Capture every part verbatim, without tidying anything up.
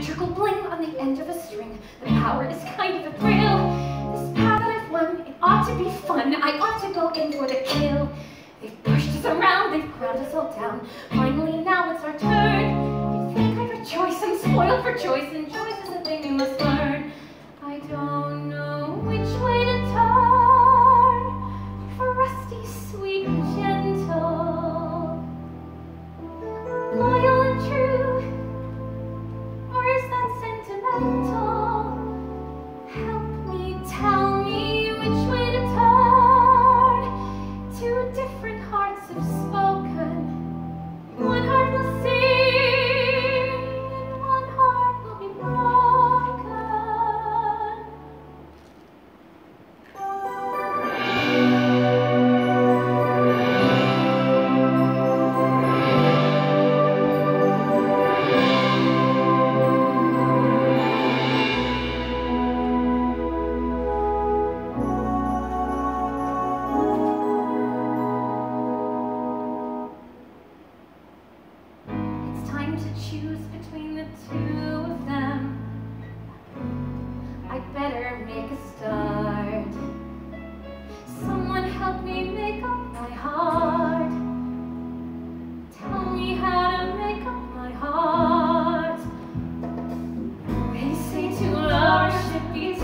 symmetrical bling on the end of a string. The power is kind of a thrill. This path that I've won, it ought to be fun. I ought to go in for the kill. They've pushed us around, they've ground us all down. Finally, now it's our turn. You think I rejoice, I'm spoiled for choice, and choice is a thing you must learn. I don't know which way to turn for rusty, sweet, and gentle, loyal and true, or is that sentimental? Help me, tell me which way to turn. Two different hearts have spoken. One heart will sing.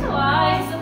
Twice a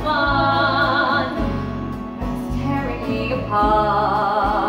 month, that's tearing me apart.